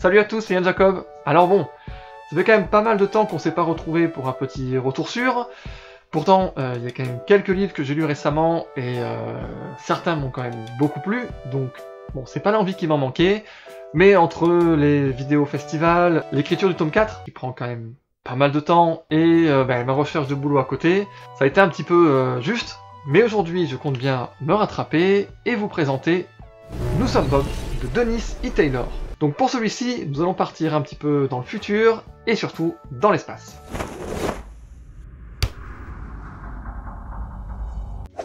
Salut à tous, c'est Yann Jacob. Alors bon, ça fait quand même pas mal de temps qu'on ne s'est pas retrouvé pour un petit retour sûr. Pourtant, il y a quand même quelques livres que j'ai lus récemment et certains m'ont quand même beaucoup plu. Donc bon, c'est pas l'envie qui m'en manquait. Mais entre les vidéos festivals, l'écriture du tome 4, qui prend quand même pas mal de temps, et ma recherche de boulot à côté, ça a été un petit peu juste. Mais aujourd'hui, je compte bien me rattraper et vous présenter Nous Sommes Bob de Dennis E. Taylor. Donc pour celui-ci, nous allons partir un petit peu dans le futur, et surtout dans l'espace.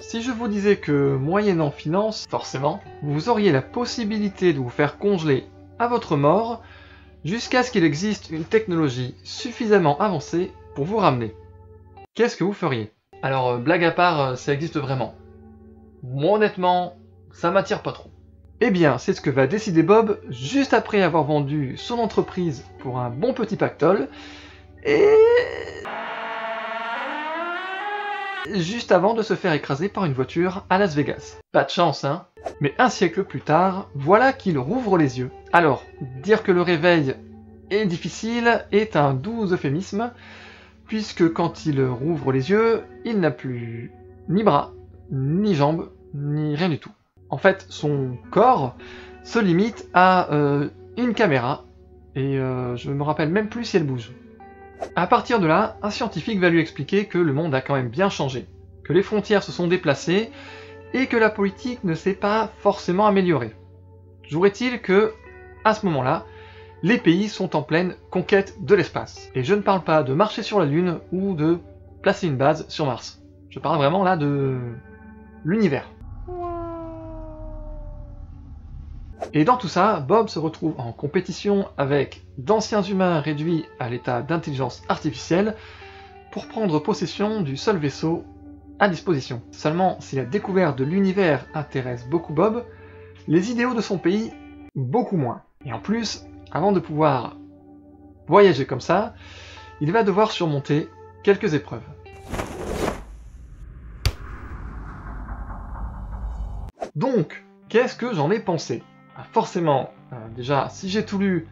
Si je vous disais que, moyennant finance, forcément, vous auriez la possibilité de vous faire congeler à votre mort, jusqu'à ce qu'il existe une technologie suffisamment avancée pour vous ramener. Qu'est-ce que vous feriez? Alors, blague à part, ça existe vraiment. Moi, honnêtement, ça m'attire pas trop. Eh bien, c'est ce que va décider Bob juste après avoir vendu son entreprise pour un bon petit pactole et juste avant de se faire écraser par une voiture à Las Vegas. Pas de chance, hein? Mais un siècle plus tard, voilà qu'il rouvre les yeux. Alors, dire que le réveil est difficile est un doux euphémisme, puisque quand il rouvre les yeux, il n'a plus ni bras, ni jambes, ni rien du tout. En fait, son corps se limite à une caméra, et je ne me rappelle même plus si elle bouge. À partir de là, un scientifique va lui expliquer que le monde a quand même bien changé, que les frontières se sont déplacées, et que la politique ne s'est pas forcément améliorée. Toujours est-il que, à ce moment-là, les pays sont en pleine conquête de l'espace. Et je ne parle pas de marcher sur la Lune ou de placer une base sur Mars. Je parle vraiment là de l'univers. Et dans tout ça, Bob se retrouve en compétition avec d'anciens humains réduits à l'état d'intelligence artificielle pour prendre possession du seul vaisseau à disposition. Seulement, si la découverte de l'univers intéresse beaucoup Bob, les idéaux de son pays, beaucoup moins. Et en plus, avant de pouvoir voyager comme ça, il va devoir surmonter quelques épreuves. Donc, qu'est-ce que j'en ai pensé ? Forcément, déjà, si j'ai tout lu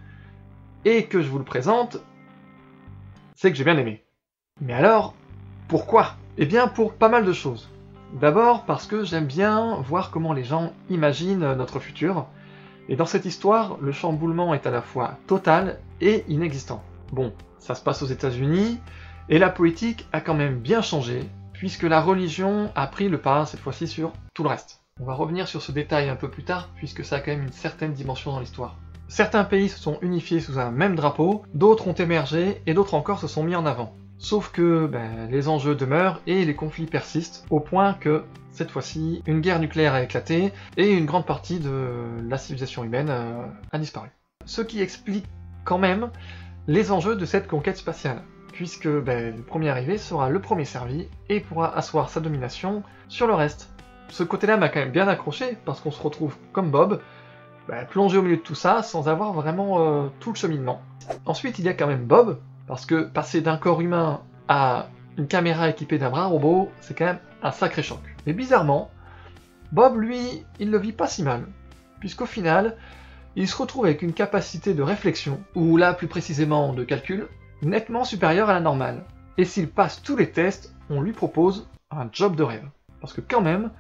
et que je vous le présente, c'est que j'ai bien aimé. Mais alors, pourquoi? Eh bien, pour pas mal de choses. D'abord parce que j'aime bien voir comment les gens imaginent notre futur, et dans cette histoire, le chamboulement est à la fois total et inexistant. Bon, ça se passe aux États-Unis et la politique a quand même bien changé, puisque la religion a pris le pas cette fois-ci sur tout le reste. On va revenir sur ce détail un peu plus tard, puisque ça a quand même une certaine dimension dans l'histoire. Certains pays se sont unifiés sous un même drapeau, d'autres ont émergé, et d'autres encore se sont mis en avant. Sauf que les enjeux demeurent et les conflits persistent, au point que, cette fois-ci, une guerre nucléaire a éclaté, et une grande partie de la civilisation humaine a disparu. Ce qui explique quand même les enjeux de cette conquête spatiale, puisque le premier arrivé sera le premier servi, et pourra asseoir sa domination sur le reste. Ce côté-là m'a quand même bien accroché, parce qu'on se retrouve, comme Bob, plongé au milieu de tout ça, sans avoir vraiment tout le cheminement. Ensuite, il y a quand même Bob, parce que passer d'un corps humain à une caméra équipée d'un bras robot, c'est quand même un sacré choc. Mais bizarrement, Bob, lui, il le vit pas si mal, puisqu'au final, il se retrouve avec une capacité de réflexion, ou là plus précisément de calcul, nettement supérieure à la normale. Et s'il passe tous les tests, on lui propose un job de rêve. Parce que quand même,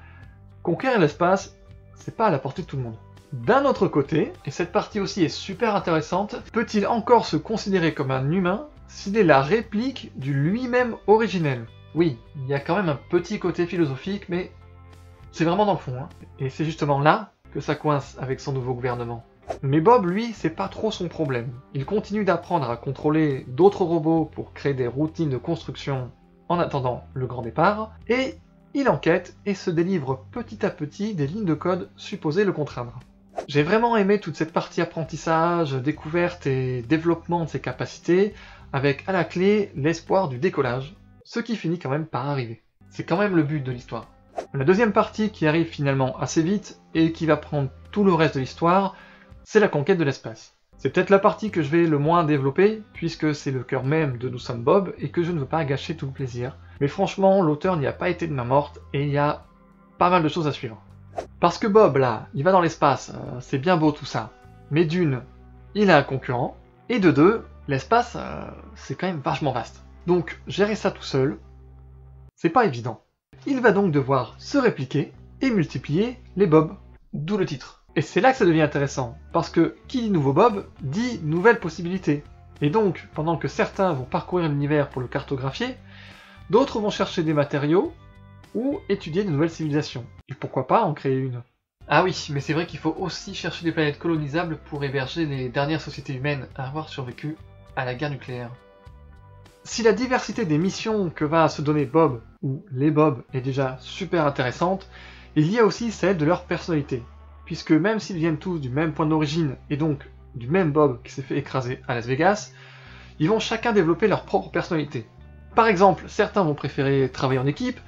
conquérir l'espace, c'est pas à la portée de tout le monde. D'un autre côté, et cette partie aussi est super intéressante, peut-il encore se considérer comme un humain s'il est la réplique du lui-même originel? Oui, il y a quand même un petit côté philosophique, mais c'est vraiment dans le fond, hein. Et c'est justement là que ça coince avec son nouveau gouvernement. Mais Bob, lui, c'est pas trop son problème. Il continue d'apprendre à contrôler d'autres robots pour créer des routines de construction en attendant le grand départ, et il enquête et se délivre petit à petit des lignes de code supposées le contraindre. J'ai vraiment aimé toute cette partie apprentissage, découverte et développement de ses capacités, avec à la clé l'espoir du décollage, ce qui finit quand même par arriver. C'est quand même le but de l'histoire. La deuxième partie qui arrive finalement assez vite, et qui va prendre tout le reste de l'histoire, c'est la conquête de l'espace. C'est peut-être la partie que je vais le moins développer, puisque c'est le cœur même de Nous Sommes Bob, et que je ne veux pas gâcher tout le plaisir. Mais franchement, l'auteur n'y a pas été de main morte, et il y a pas mal de choses à suivre. Parce que Bob, là, il va dans l'espace, c'est bien beau tout ça. Mais d'une, il a un concurrent, et de deux, l'espace, c'est quand même vachement vaste. Donc, gérer ça tout seul, c'est pas évident. Il va donc devoir se répliquer et multiplier les bobs, d'où le titre. Et c'est là que ça devient intéressant, parce que qui dit nouveau bob, dit nouvelles possibilités. Et donc, pendant que certains vont parcourir l'univers pour le cartographier, d'autres vont chercher des matériaux ou étudier de nouvelles civilisations. Et pourquoi pas en créer une? Ah oui, mais c'est vrai qu'il faut aussi chercher des planètes colonisables pour héberger les dernières sociétés humaines à avoir survécu à la guerre nucléaire. Si la diversité des missions que va se donner Bob ou les Bob est déjà super intéressante, il y a aussi celle de leur personnalité, puisque même s'ils viennent tous du même point d'origine et donc du même Bob qui s'est fait écraser à Las Vegas, ils vont chacun développer leur propre personnalité. Par exemple, certains vont préférer travailler en équipe,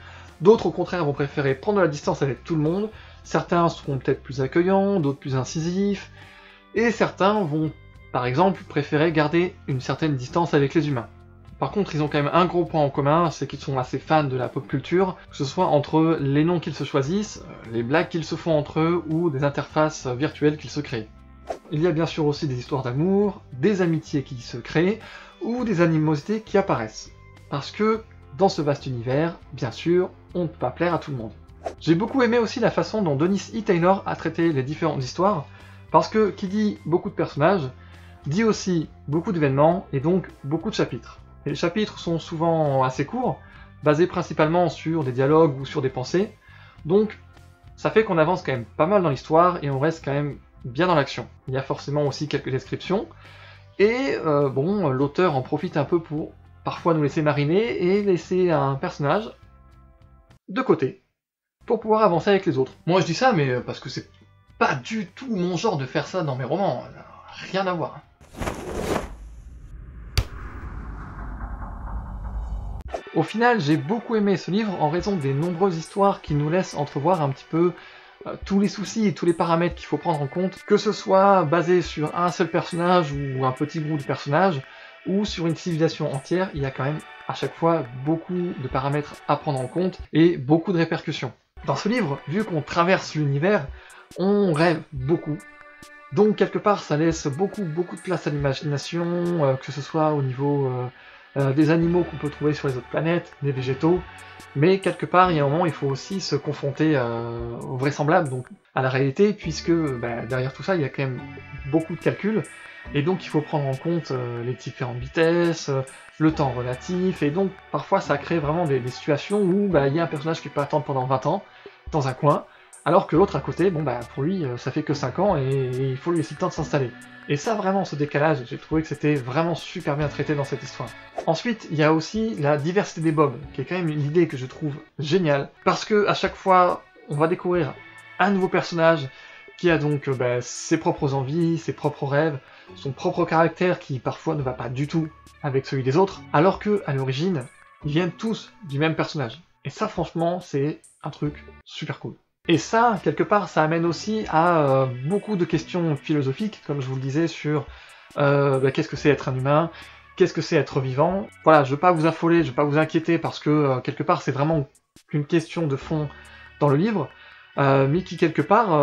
d'autres au contraire vont préférer prendre la distance avec tout le monde, certains seront peut-être plus accueillants, d'autres plus incisifs, et certains vont par exemple préférer garder une certaine distance avec les humains. Par contre, ils ont quand même un gros point en commun, c'est qu'ils sont assez fans de la pop culture, que ce soit entre les noms qu'ils se choisissent, les blagues qu'ils se font entre eux, ou des interfaces virtuelles qu'ils se créent. Il y a bien sûr aussi des histoires d'amour, des amitiés qui se créent, ou des animosités qui apparaissent. Parce que, dans ce vaste univers, bien sûr, on ne peut pas plaire à tout le monde. J'ai beaucoup aimé aussi la façon dont Dennis E. Taylor a traité les différentes histoires, parce que qui dit beaucoup de personnages, dit aussi beaucoup d'événements, et donc beaucoup de chapitres. Et les chapitres sont souvent assez courts, basés principalement sur des dialogues ou sur des pensées, donc ça fait qu'on avance quand même pas mal dans l'histoire, et on reste quand même bien dans l'action. Il y a forcément aussi quelques descriptions, et bon, l'auteur en profite un peu pour parfois nous laisser mariner et laisser un personnage de côté, pour pouvoir avancer avec les autres. Moi je dis ça, mais parce que c'est pas du tout mon genre de faire ça dans mes romans, rien à voir. Au final, j'ai beaucoup aimé ce livre en raison des nombreuses histoires qui nous laissent entrevoir un petit peu tous les soucis et tous les paramètres qu'il faut prendre en compte, que ce soit basé sur un seul personnage ou un petit groupe de personnages, ou sur une civilisation entière, il y a quand même à chaque fois beaucoup de paramètres à prendre en compte et beaucoup de répercussions. Dans ce livre, vu qu'on traverse l'univers, on rêve beaucoup. Donc quelque part, ça laisse beaucoup de place à l'imagination, que ce soit au niveau des animaux qu'on peut trouver sur les autres planètes, des végétaux, mais quelque part, il y a un moment, il faut aussi se confronter au vraisemblable, donc à la réalité, puisque derrière tout ça, il y a quand même beaucoup de calculs, et donc il faut prendre en compte les différentes vitesses, le temps relatif, et donc parfois ça crée vraiment des situations où il y a un personnage qui peut attendre pendant 20 ans dans un coin, alors que l'autre à côté, pour lui, ça fait que 5 ans et il faut lui laisser le temps de s'installer. Et ça, vraiment, ce décalage, j'ai trouvé que c'était vraiment super bien traité dans cette histoire. Ensuite, il y a aussi la diversité des bobs, qui est quand même une idée que je trouve géniale, parce que à chaque fois, on va découvrir un nouveau personnage qui a donc ses propres envies, ses propres rêves, son propre caractère qui parfois ne va pas du tout avec celui des autres, alors que à l'origine, ils viennent tous du même personnage. Et ça, franchement, c'est un truc super cool. Et ça, quelque part, ça amène aussi à beaucoup de questions philosophiques, comme je vous le disais, sur qu'est-ce que c'est être un humain, qu'est-ce que c'est être vivant. Voilà, je ne veux pas vous affoler, je ne veux pas vous inquiéter, parce que quelque part, c'est vraiment une question de fond dans le livre, mais qui, quelque part,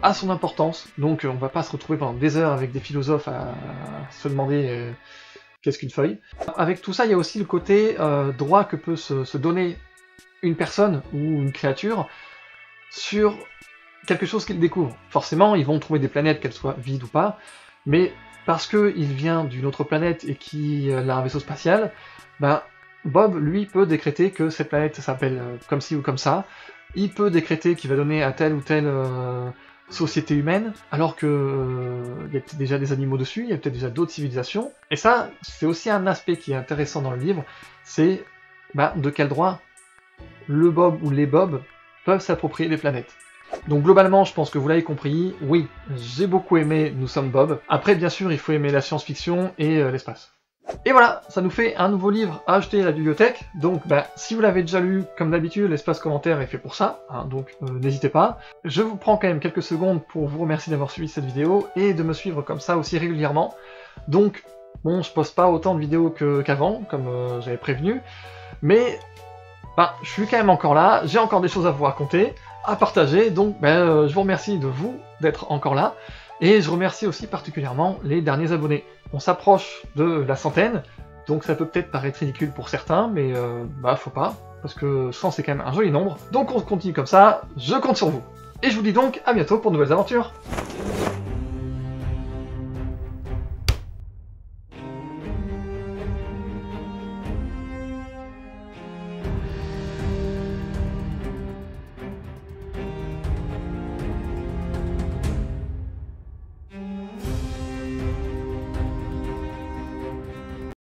a son importance. Donc, on ne va pas se retrouver pendant des heures avec des philosophes à se demander qu'est-ce qu'une feuille. Avec tout ça, il y a aussi le côté droit que peut se donner une personne ou une créature, sur quelque chose qu'ils découvrent. Forcément, ils vont trouver des planètes, qu'elles soient vides ou pas, mais parce qu'il vient d'une autre planète et qu'il a un vaisseau spatial, Bob, lui, peut décréter que cette planète s'appelle comme ci ou comme ça, il peut décréter qu'il va donner à telle ou telle société humaine, alors que il y a peut-être déjà des animaux dessus, il y a peut-être déjà d'autres civilisations, et ça, c'est aussi un aspect qui est intéressant dans le livre, c'est de quel droit le Bob ou les Bob peuvent s'approprier les planètes. Donc globalement, je pense que vous l'avez compris, oui, j'ai beaucoup aimé Nous Sommes Bob. Après, bien sûr, il faut aimer la science-fiction et l'espace. Et voilà, ça nous fait un nouveau livre à acheter à la bibliothèque. Donc si vous l'avez déjà lu, comme d'habitude, l'espace commentaire est fait pour ça, donc n'hésitez pas. Je vous prends quand même quelques secondes pour vous remercier d'avoir suivi cette vidéo et de me suivre comme ça aussi régulièrement. Donc, bon, je poste pas autant de vidéos qu'avant, comme j'avais prévenu, mais je suis quand même encore là, j'ai encore des choses à vous raconter, à partager, donc je vous remercie d'être encore là, Et je remercie aussi particulièrement les derniers abonnés. On s'approche de la centaine, donc ça peut peut-être paraître ridicule pour certains, mais bah faut pas, parce que 100 c'est quand même un joli nombre. Donc on continue comme ça, je compte sur vous. Et je vous dis donc à bientôt pour de nouvelles aventures.